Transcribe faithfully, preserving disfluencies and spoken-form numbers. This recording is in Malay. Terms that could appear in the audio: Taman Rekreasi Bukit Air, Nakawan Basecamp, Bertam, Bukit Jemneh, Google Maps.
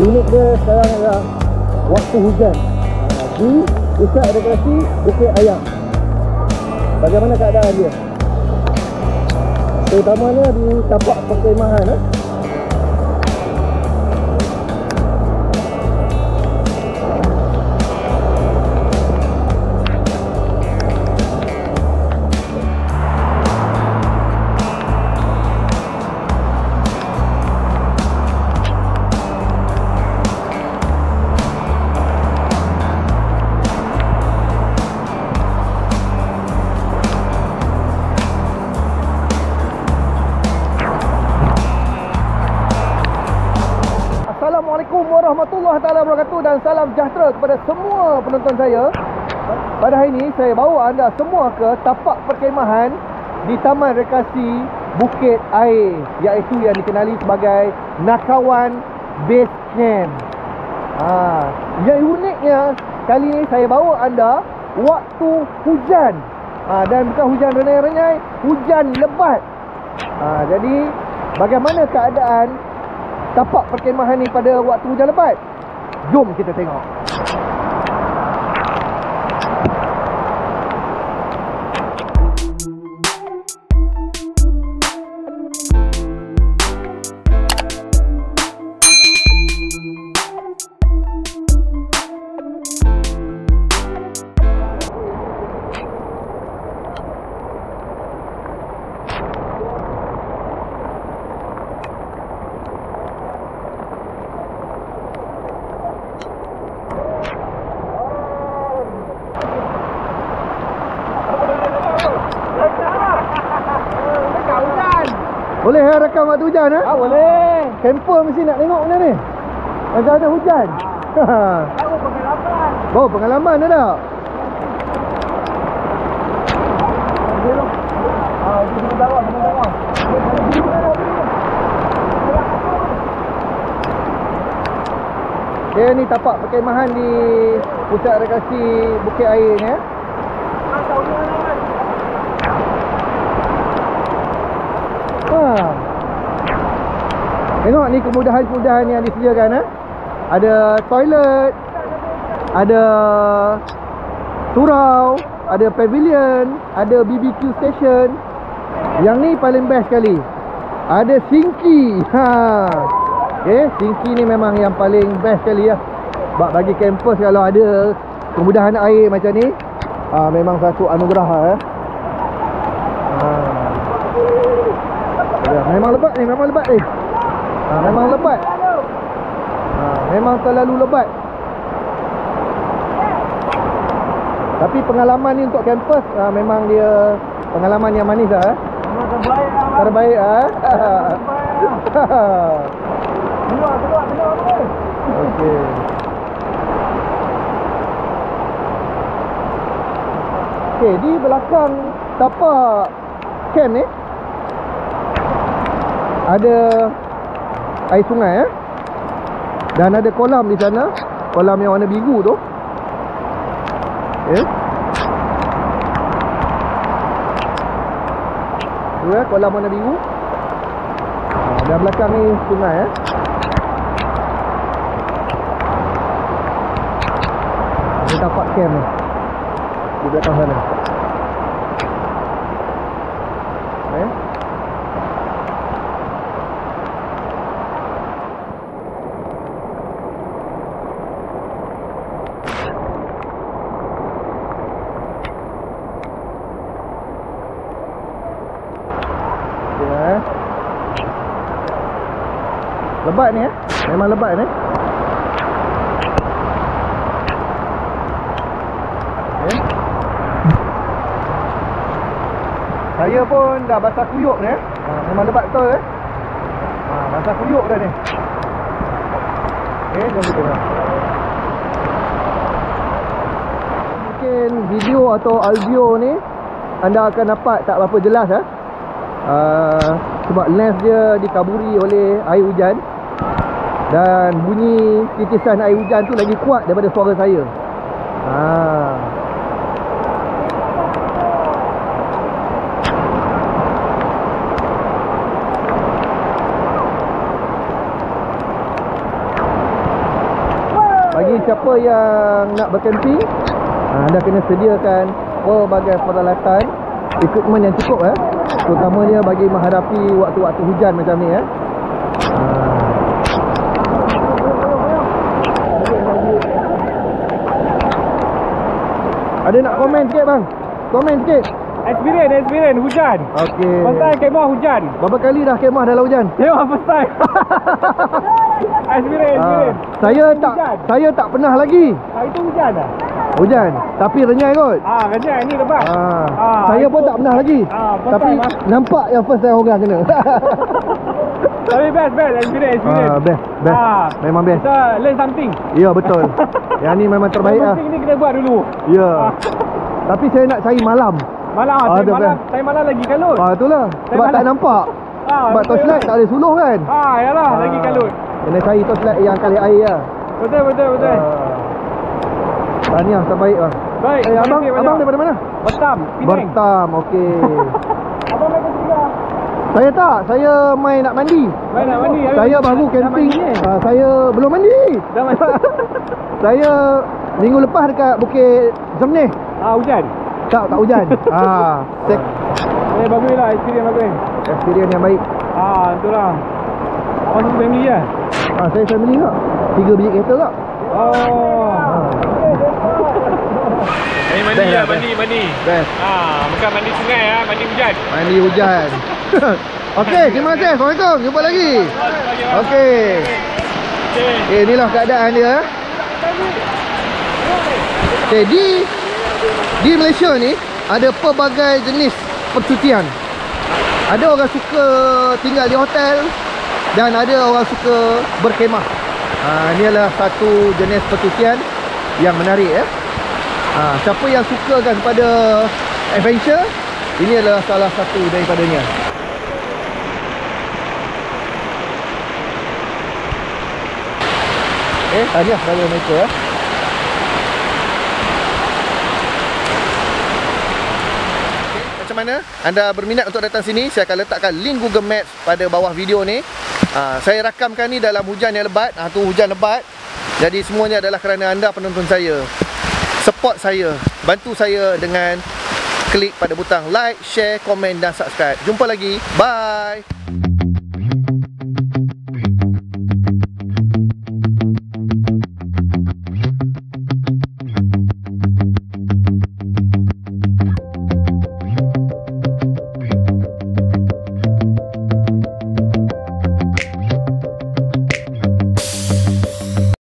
limit dia sekarang adalah waktu hujan di Pusat Rekreasi Bukit Air. Bagaimana keadaan dia? Terutamanya di tapak perkemahan eh? Dan salam sejahtera kepada semua penonton saya. Pada hari ini saya bawa anda semua ke tapak perkemahan di Taman Rekreasi Bukit Air, iaitu yang dikenali sebagai Nakawan Basecamp. ha. Yang uniknya kali ini saya bawa anda waktu hujan, ha, dan bukan hujan renyai-renyai, hujan lebat. ha, Jadi bagaimana keadaan tapak perkemahan ni pada waktu hujan lebat? Jom kita tengok. Boleh ya rakam waktu hujan? Ha? Ah, boleh. Camper mesti nak tengok benda ni. Macam ada hujan. Ha. Baru pengalaman. Baru pengalaman dah tak? Ah, kita bawa, kita bawa. Dia ni tapak perkemahan di Pusat Rekreasi Bukit Air ni. Tengok ni kemudahan-kemudahan yang disediakan. eh? Ada toilet, ada surau, ada pavilion, ada B B Q station. Yang ni paling best sekali, ada sinki. ha. Okay, sinki ni memang yang paling best sekali lah. Bak bagi kampus kalau ada kemudahan air macam ni, ha, memang satu anugerah lah. eh? ha. Memang lebat ni, memang lebat ni. Ha, memang lebat. ha, Memang terlalu lebat. Tapi pengalaman ni untuk kampus, ha, memang dia pengalaman yang manis lah. eh? Terbaik lah. Terbaik lah. Keluar, keluar, keluar. Okey. Okey, di belakang tapak camp ni ada air sungai, eh? dan ada kolam di sana, kolam yang warna biru tu. Okay. Tu eh, kolam warna biru. Ha, dan belakang ni sungai. eh? Ada tapak camp ni di belakang sana. Okay. Lebat ni eh? Memang lebat ni. Okay. Saya pun dah basah kuyuk ni. eh? Memang lebat betul eh? Basah kuyuk dah ni. Okay, jom kita tengok. Mungkin video atau audio ni anda akan dapat tak berapa jelas eh? Uh, sebab lens dia dikaburi oleh air hujan. Dan bunyi titisan air hujan tu lagi kuat daripada suara saya. Haa. bagi siapa yang nak berkemping, anda kena sediakan pelbagai peralatan, equipment yang cukup, eh, terutamanya bagi menghadapi waktu-waktu hujan macam ni, eh. Ada nak komen sikit bang? Komen sikit. Experience, experience hujan. Okey. First time kemah hujan. Berapa kali dah kemah dalam hujan? Kemah first time. Experience, experience. Uh, saya hujan. tak saya tak pernah lagi. Hari tu hujan dah. Hujan, tapi renyai kot. Ah, renyai ni lebat. Ah. ah saya pun tak pernah lagi. Ah, tapi time, nampak yang first time orang kena. Tapi best, best experience, experience. Ah, best, best. Ah, memang best. Kita learn something. Ya, betul. Yang ni memang terbaik lah. Something ni kena buat dulu. Ya. Ah. Tapi saya nak cari malam. Malah, ah, saya malam, saya malam lagi kalut. Ah, itulah. Sebab malam tak nampak. Ah, sebab torchlight tak ada suluh kan. Ah, yalah, ah, lagi kalut. Kena cari torchlight yang kali air lah. Betul, betul, betul. Ah. Tahniah, terbaik bang. Baik. Eh, abang, abang, abang daripada mana? Bertam, Penang. Bertam, okey. Abang main ketiga? Saya tak, saya main nak mandi. Main nak mandi. Saya baru camping. Ha, saya belum mandi. Dah mandi. Saya minggu lepas dekat Bukit Jemneh. Ah, hujan. Tak, tak hujan. Ah, check. Eh, baguslah, experience bagus. Experience yang baik. Ah, itulah. Orang tu family kan? Ah, saya family tak? Tiga biji kereta tak? Oh. Mandi mandi lah, mandi mandi. Best. Ah, bukan mandi sungai ah, mandi hujan. Mandi hujan. Okey, terima kasih. Assalamualaikum. Jumpa lagi. Okey. Okey. Eh, inilah keadaan dia. Okey, di di Malaysia ni ada pelbagai jenis percutian. Ada orang suka tinggal di hotel dan ada orang suka berkemah. Ah, inilah satu jenis percutian yang menarik ya. Eh? Ha, siapa yang sukakan kepada adventure, ini adalah salah satu daripadanya. Eh, tanya saya mereka eh. Okay, macam mana anda berminat untuk datang sini? Saya akan letakkan link Google Maps pada bawah video ni. Ha, saya rakamkan ni dalam hujan yang lebat. Ha, tu hujan lebat. Jadi semuanya adalah kerana anda penonton saya. Support saya, bantu saya dengan klik pada butang like, share, komen dan subscribe. Jumpa lagi. Bye.